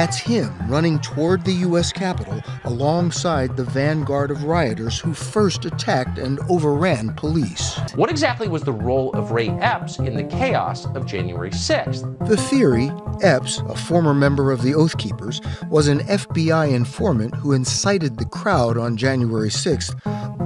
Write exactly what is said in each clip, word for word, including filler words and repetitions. That's him running toward the U S Capitol alongside the vanguard of rioters who first attacked and overran police. What exactly was the role of Ray Epps in the chaos of January sixth? The theory, Epps, a former member of the Oath Keepers, was an F B I informant who incited the crowd on January sixth,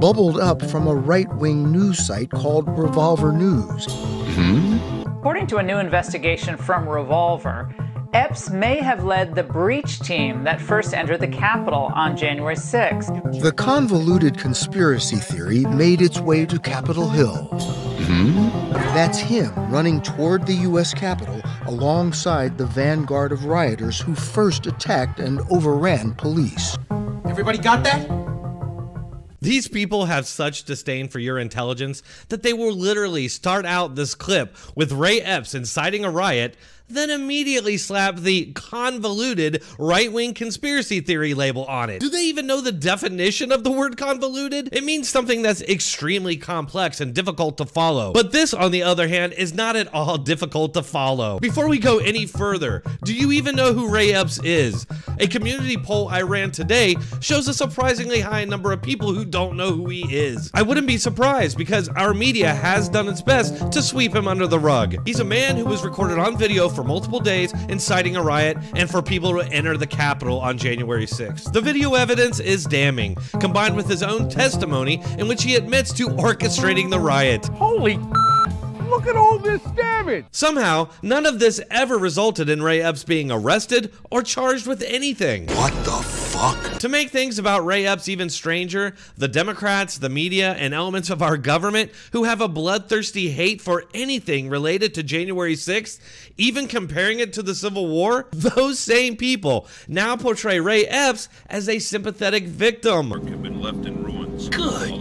bubbled up from a right-wing news site called Revolver News. Hmm? According to a new investigation from Revolver, Epps may have led the breach team that first entered the Capitol on January sixth. The convoluted conspiracy theory made its way to Capitol Hill. Mm-hmm. That's him running toward the U S Capitol alongside the vanguard of rioters who first attacked and overran police. Everybody got that? These people have such disdain for your intelligence that they will literally start out this clip with Ray Epps inciting a riot, then immediately slap the convoluted right-wing conspiracy theory label on it. Do they even know the definition of the word convoluted? It means something that's extremely complex and difficult to follow. But this, on the other hand, is not at all difficult to follow. Before we go any further, do you even know who Ray Epps is? A community poll I ran today shows a surprisingly high number of people who don't know who he is. I wouldn't be surprised because our media has done its best to sweep him under the rug. He's a man who was recorded on video for multiple days inciting a riot and for people to enter the Capitol on January sixth. The video evidence is damning, combined with his own testimony in which he admits to orchestrating the riot. Holy look at all this damage! Somehow, none of this ever resulted in Ray Epps being arrested or charged with anything. What the fuck? To make things about Ray Epps even stranger, the Democrats, the media, and elements of our government who have a bloodthirsty hate for anything related to January sixth, even comparing it to the Civil War, those same people now portray Ray Epps as a sympathetic victim. Have been left in ruins. Good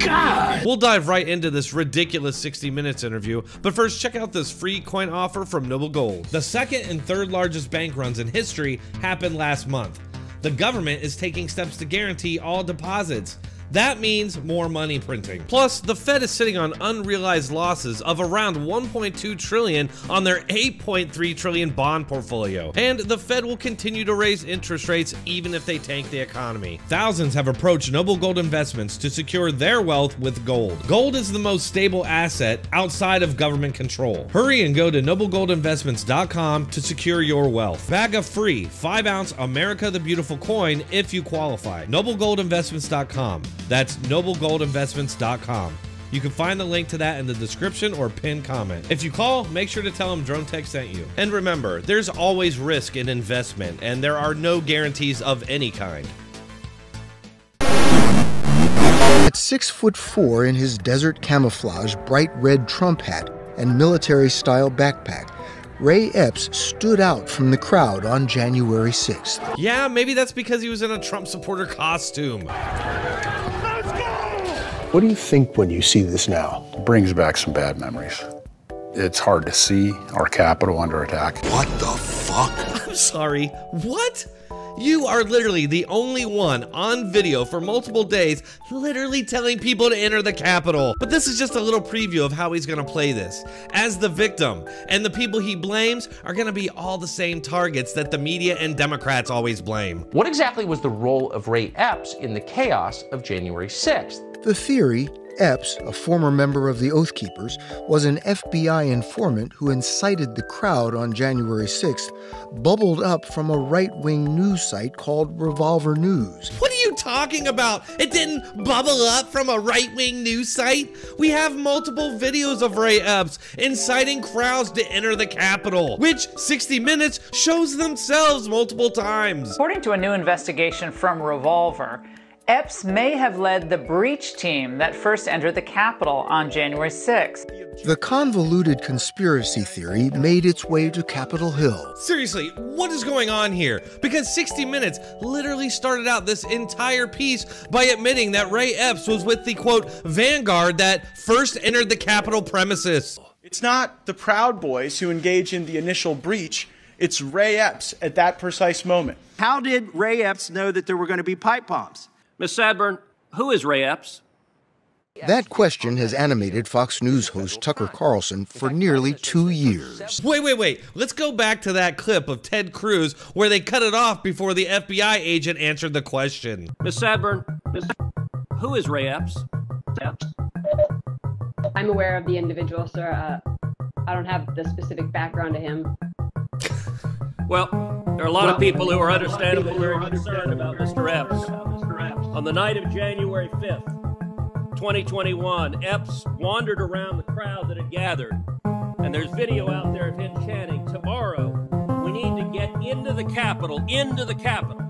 God! We'll dive right into this ridiculous sixty minutes interview. But first, check out this free coin offer from Noble Gold. The second and third largest bank runs in history happened last month. The government is taking steps to guarantee all deposits. That means more money printing. Plus, the Fed is sitting on unrealized losses of around one point two trillion dollars on their eight point three trillion dollars bond portfolio. And the Fed will continue to raise interest rates even if they tank the economy. Thousands have approached Noble Gold Investments to secure their wealth with gold. Gold is the most stable asset outside of government control. Hurry and go to noble gold investments dot com to secure your wealth. Bag a free five ounce America the Beautiful coin if you qualify. noble gold investments dot com. That's noble gold investments dot com. You can find the link to that in the description or pinned comment. If you call, make sure to tell them Drone Tech sent you. And remember, there's always risk in investment, and there are no guarantees of any kind. At six foot four in his desert camouflage, bright red Trump hat, and military-style backpack, Ray Epps stood out from the crowd on January sixth. Yeah, maybe that's because he was in a Trump supporter costume. Let's go! What do you think when you see this now? It brings back some bad memories. It's hard to see our Capitol under attack. What the fuck? I'm sorry, what? You are literally the only one on video for multiple days literally telling people to enter the Capitol. But this is just a little preview of how he's gonna play this. As the victim, and the people he blames are gonna be all the same targets that the media and Democrats always blame. What exactly was the role of Ray Epps in the chaos of January sixth? The theory, Epps, a former member of the Oath Keepers, was an F B I informant who incited the crowd on January sixth, bubbled up from a right-wing news site called Revolver News. What are you talking about? It didn't bubble up from a right-wing news site? We have multiple videos of Ray Epps inciting crowds to enter the Capitol, which sixty minutes shows themselves multiple times. According to a new investigation from Revolver, Epps may have led the breach team that first entered the Capitol on January sixth. The convoluted conspiracy theory made its way to Capitol Hill. Seriously, what is going on here? Because sixty minutes literally started out this entire piece by admitting that Ray Epps was with the, quote, vanguard that first entered the Capitol premises. It's not the Proud Boys who engage in the initial breach. It's Ray Epps at that precise moment. How did Ray Epps know that there were going to be pipe bombs? Miz Sadburn, who is Ray Epps? That question has animated Fox News host Tucker Carlson for nearly two years. Wait, wait, wait. Let's go back to that clip of Ted Cruz where they cut it off before the F B I agent answered the question. Miz Sadburn, Miz who is Ray Epps? Epps? I'm aware of the individual, sir. Uh, I don't have the specific background to him. Well, there are a lot well, of people who are understandably very concerned about Mister Epps. On the night of January fifth, twenty twenty-one, Epps wandered around the crowd that had gathered, and there's video out there of him chanting, "Tomorrow, we need to get into the Capitol, into the Capitol."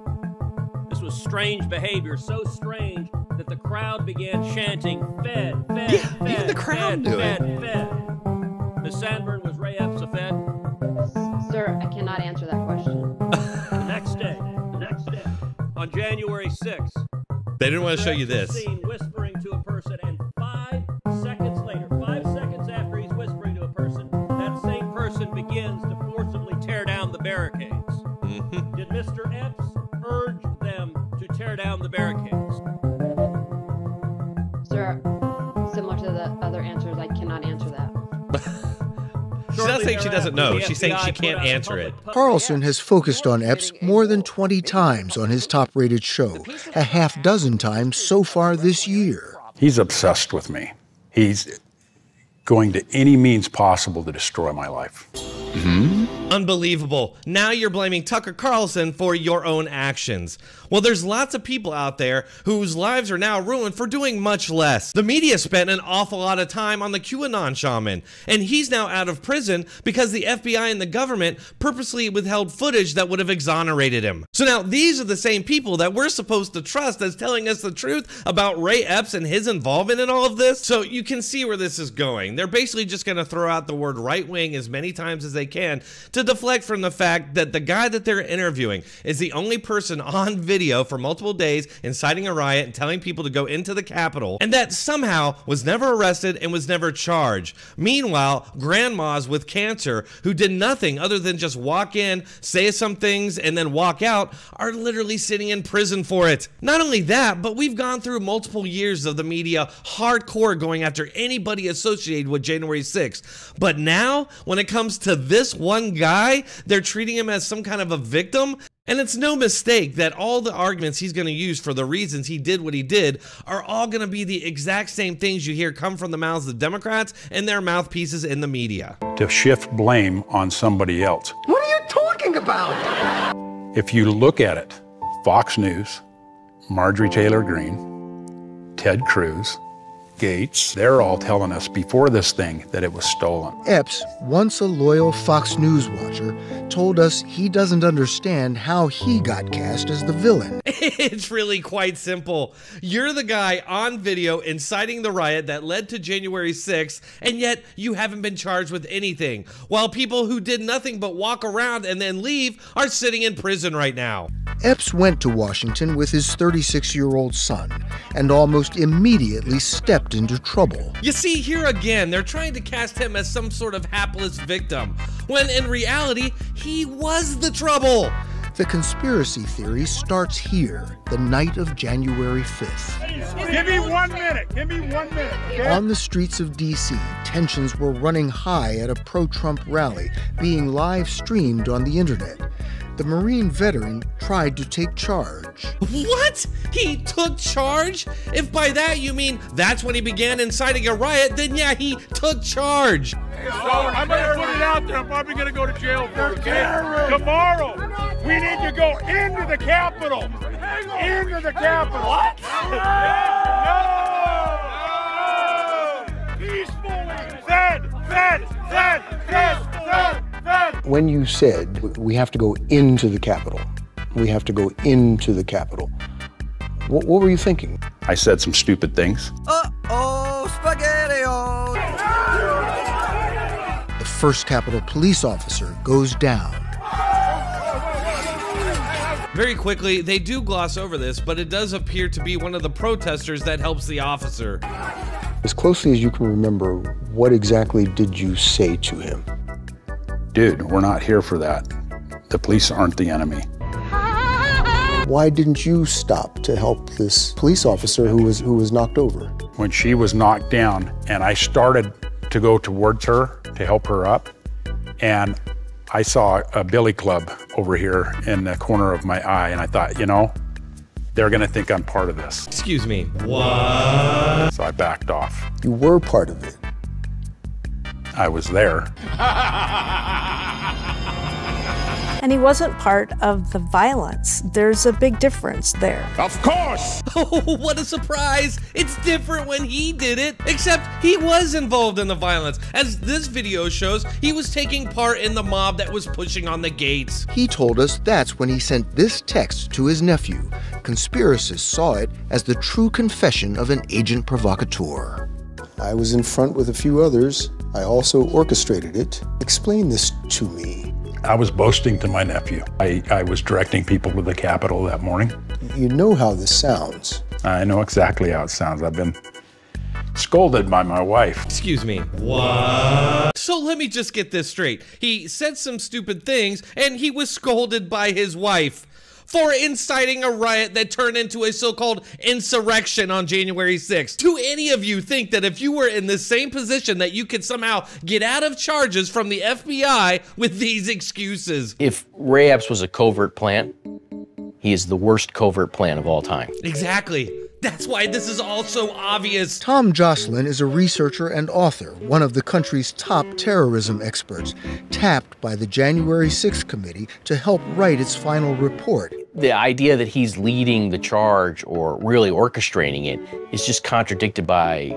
This was strange behavior, so strange that the crowd began chanting, "Fed, Fed, yeah, Fed, even the crowd Fed, Fed, Fed, Fed." Miz Sandburn, was Ray Epps a Fed? Sir, I cannot answer that question. The next day, the next day, on January sixth, they didn't want to show you this. Seen whispering to a person, and five seconds later, five seconds after he's whispering to a person, that same person begins to forcibly tear down the barricades. Mm-hmm. Did Mister Epps urge them to tear down the barricades? Sir, similar to the other answers, I cannot answer that. She's not saying she doesn't know. She's saying she can't answer it. Carlson has focused on Epps more than twenty times on his top-rated show, a half dozen times so far this year. He's obsessed with me. He's going to any means possible to destroy my life. Mm-hmm. Unbelievable. Now you're blaming Tucker Carlson for your own actions. Well, there's lots of people out there whose lives are now ruined for doing much less. The media spent an awful lot of time on the QAnon shaman, and he's now out of prison because the F B I and the government purposely withheld footage that would have exonerated him. So now these are the same people that we're supposed to trust as telling us the truth about Ray Epps and his involvement in all of this. So you can see where this is going. They're basically just going to throw out the word right wing as many times as they can to deflect from the fact that the guy that they're interviewing is the only person on video for multiple days inciting a riot and telling people to go into the Capitol, and that somehow was never arrested and was never charged. Meanwhile, grandmas with cancer who did nothing other than just walk in, say some things, and then walk out are literally sitting in prison for it. Not only that, but we've gone through multiple years of the media hardcore going after anybody associated with January sixth, but now when it comes to this This one guy, they're treating him as some kind of a victim. And it's no mistake that all the arguments he's going to use for the reasons he did what he did are all going to be the exact same things you hear come from the mouths of Democrats and their mouthpieces in the media. To shift blame on somebody else. What are you talking about? If you look at it, Fox News, Marjorie Taylor Greene, Ted Cruz, Gates, they're all telling us before this thing that it was stolen. Epps, once a loyal Fox News watcher, told us he doesn't understand how he got cast as the villain. It's really quite simple. You're the guy on video inciting the riot that led to January sixth, and yet you haven't been charged with anything, while people who did nothing but walk around and then leave are sitting in prison right now. Epps went to Washington with his thirty-six-year-old son and almost immediately stepped into trouble. You see, here again, they're trying to cast him as some sort of hapless victim, when in reality, he was the trouble. The conspiracy theory starts here, the night of January fifth. Give me one minute, give me one minute. Okay? On the streets of D C, tensions were running high at a pro-Trump rally being live streamed on the internet. The Marine veteran tried to take charge. What? He took charge? If by that you mean that's when he began inciting a riot, then yeah, he took charge. So I'm gonna put it out there, I'm probably gonna go to jail for it. Tomorrow, we need to go into the Capitol. Into the Capitol. What? No! No! Peacefully. Fed, fed, fed, fed, fed. When you said, we have to go into the Capitol, we have to go into the Capitol, what, what were you thinking? I said some stupid things. Uh-oh, spaghetti-o! The first Capitol police officer goes down. Very quickly, they do gloss over this, but it does appear to be one of the protesters that helps the officer. As closely as you can remember, what exactly did you say to him? Dude, we're not here for that. The police aren't the enemy. Why didn't you stop to help this police officer who was who was knocked over? when she was knocked down and I started to go towards her to help her up, and I saw a billy club over here in the corner of my eye, and I thought, you know, they're gonna think I'm part of this. Excuse me. What? So I backed off. You were part of it. I was there. And he wasn't part of the violence. There's a big difference there. Of course! Oh, what a surprise! It's different when he did it, except he was involved in the violence. As this video shows, he was taking part in the mob that was pushing on the gates. He told us that's when he sent this text to his nephew. Conspiracists saw it as the true confession of an agent provocateur. I was in front with a few others. I also orchestrated it. Explain this to me. I was boasting to my nephew. I, I was directing people to the Capitol that morning. You know how this sounds. I know exactly how it sounds. I've been scolded by my wife. Excuse me. What? So let me just get this straight. He said some stupid things, and he was scolded by his wife for inciting a riot that turned into a so-called insurrection on January sixth. Do any of you think that if you were in the same position that you could somehow get out of charges from the F B I with these excuses? If Ray Epps was a covert plan, he is the worst covert plan of all time. Exactly. That's why this is all so obvious. Tom Jocelyn is a researcher and author, one of the country's top terrorism experts, tapped by the January sixth committee to help write its final report. The idea that he's leading the charge or really orchestrating it is just contradicted by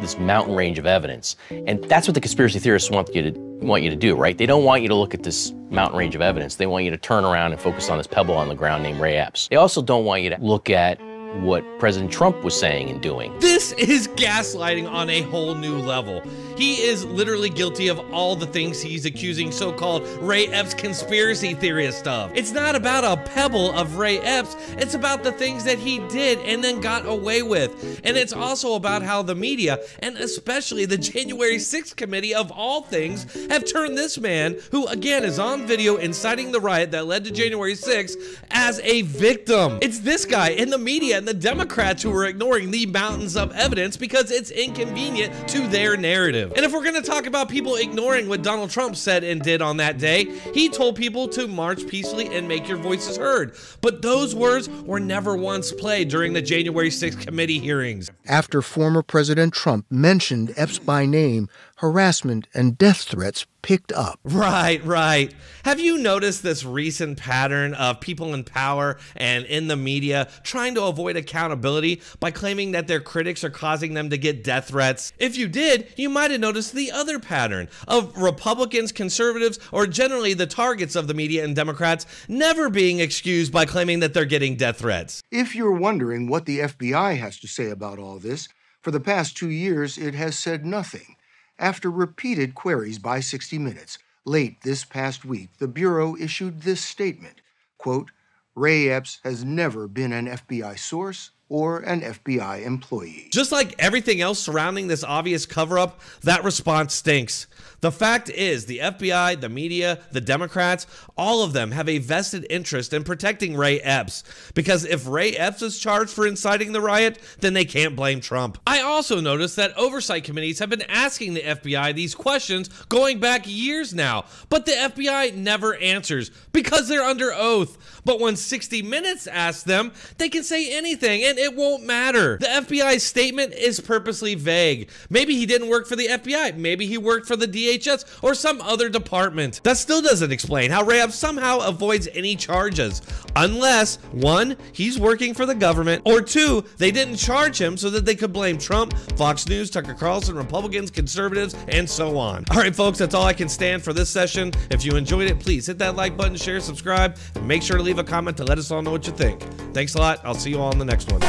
this mountain range of evidence. And that's what the conspiracy theorists want you to, want you to do, right? They don't want you to look at this mountain range of evidence. They want you to turn around and focus on this pebble on the ground named Ray Epps. They also don't want you to look at what President Trump was saying and doing. This is gaslighting on a whole new level. He is literally guilty of all the things he's accusing so-called Ray Epps conspiracy theorists of. It's not about a pebble of Ray Epps, it's about the things that he did and then got away with. And it's also about how the media, and especially the January sixth committee of all things, have turned this man, who again is on video inciting the riot that led to January sixth, as a victim. It's this guy in the media and the Democrats who are ignoring the mountains of evidence because it's inconvenient to their narrative. And if we're gonna talk about people ignoring what Donald Trump said and did on that day, he told people to march peacefully and make your voices heard. But those words were never once played during the January sixth committee hearings. After former President Trump mentioned Epps by name, harassment and death threats picked up. Right, right. Have you noticed this recent pattern of people in power and in the media trying to avoid accountability by claiming that their critics are causing them to get death threats? If you did, you might have noticed the other pattern of Republicans, conservatives, or generally the targets of the media and Democrats never being excused by claiming that they're getting death threats. If you're wondering what the F B I has to say about all this, for the past two years it has said nothing. After repeated queries by sixty minutes, late this past week, the Bureau issued this statement, quote, "Ray Epps has never been an F B I source or an F B I employee." Just like everything else surrounding this obvious cover-up, that response stinks. The fact is, the F B I, the media, the Democrats, all of them have a vested interest in protecting Ray Epps, because if Ray Epps is charged for inciting the riot, then they can't blame Trump. I also noticed that oversight committees have been asking the F B I these questions going back years now, but the F B I never answers because they're under oath. But when sixty minutes asks them, they can say anything and it won't matter. The F B I's statement is purposely vague. Maybe he didn't work for the F B I, maybe he worked for the D H S or some other department. That still doesn't explain how Ray Epps somehow avoids any charges, unless one, he's working for the government, or two, they didn't charge him so that they could blame Trump, Fox News, Tucker Carlson, Republicans, conservatives, and so on. All right, folks, that's all I can stand for this session. If you enjoyed it, please hit that like button, share, subscribe, and make sure to leave a comment to let us all know what you think. Thanks a lot. I'll see you all in the next one.